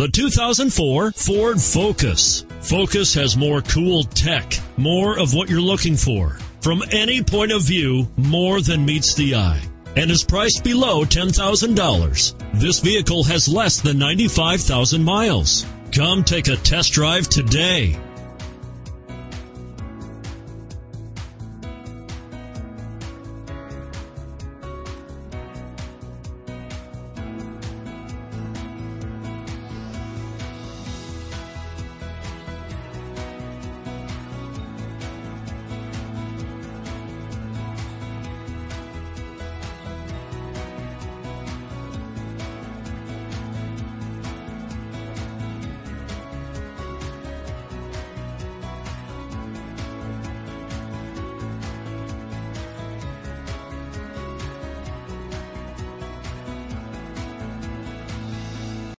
The 2004 Ford Focus. Focus has more cool tech, more of what you're looking for. From any point of view, more than meets the eye. And is priced below $10,000. This vehicle has less than 95,000 miles. Come take a test drive today.